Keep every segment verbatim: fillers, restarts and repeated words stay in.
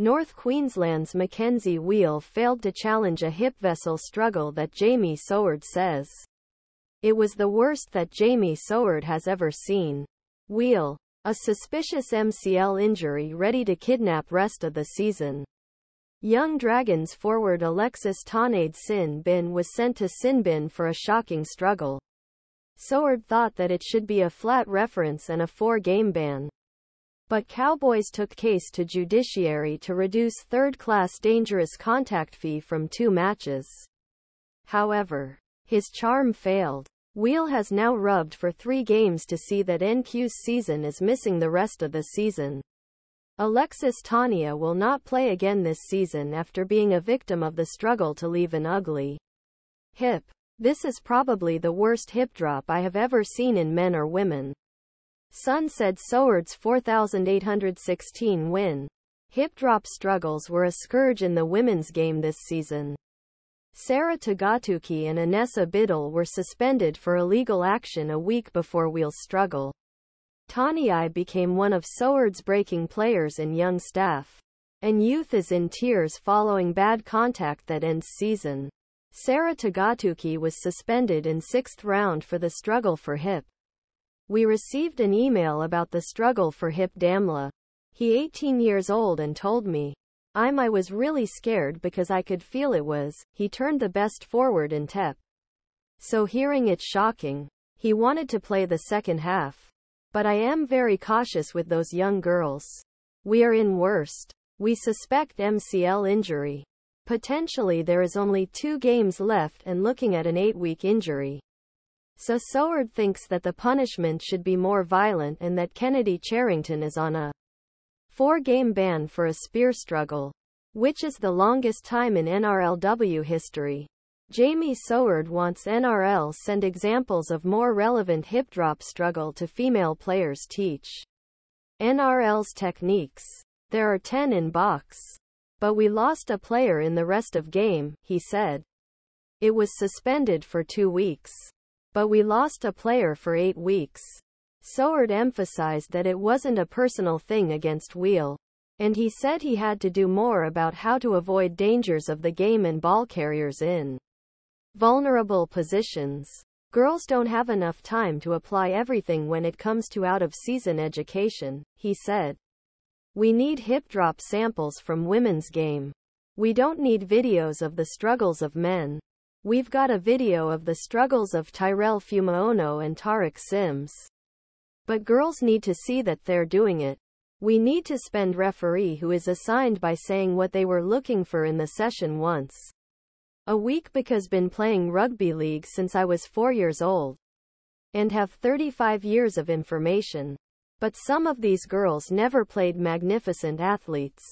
North Queensland's Makenzie Weale failed to challenge a hip vessel struggle that Jamie Soward says it was the worst that Jamie Soward has ever seen. Weale, a suspicious M C L injury ready to kidnap rest of the season. Young Dragons forward Alexis Tauaneai Sin Bin was sent to Sin Bin for a shocking struggle. Soward thought that it should be a flat reference and a four-game ban. But Cowboys took case to judiciary to reduce third-class dangerous contact fee from two matches. However, his charm failed. Weale has now rubbed for three games to see that N Q's season is missing the rest of the season. Alexis Tauaneai will not play again this season after being a victim of the struggle to leave an ugly hip. This is probably the worst hip drop I have ever seen in men or women. Sun said Soward's four thousand eight hundred sixteen win. Hip drop struggles were a scourge in the women's game this season. Sarah Togatuki and Annessa Bidle were suspended for illegal action a week before Weale's struggle. Tauaneai became one of Soward's breaking players in young staff. And youth is in tears following bad contact that ends season. Sarah Togatuki was suspended in sixth round for the struggle for hip. We received an email about the struggle for hip Damla. He eighteen years old and told me. I'm I was really scared because I could feel it was, he turned the best forward in T E P. So hearing it's shocking. He wanted to play the second half. But I am very cautious with those young girls. We are in worst. We suspect M C L injury. Potentially there is only two games left and looking at an eight-week injury. So Soward thinks that the punishment should be more violent and that Kennedy Cherrington is on a four-game ban for a spear struggle, which is the longest time in N R L W history. Jamie Soward wants N R L send examples of more relevant hip drop struggle to female players teach N R L's techniques. There are ten in box. But we lost a player in the rest of game, he said. It was suspended for two weeks. But we lost a player for eight weeks. Soward emphasized that it wasn't a personal thing against Weale. And he said he had to do more about how to avoid dangers of the game and ball carriers in vulnerable positions. Girls don't have enough time to apply everything when it comes to out-of-season education, he said. We need hip-drop samples from women's game. We don't need videos of the struggles of men. We've got a video of the struggles of Tyrell Fumaono and Tariq Sims. But girls need to see that they're doing it. We need to spend referee who is assigned by saying what they were looking for in the session once a week because been playing rugby league since I was four years old. And have thirty-five years of information. But some of these girls never played magnificent athletes.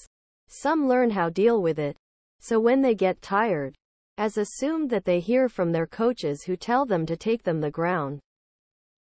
Some learn how deal with it. So when they get tired, as assumed that they hear from their coaches who tell them to take them the ground.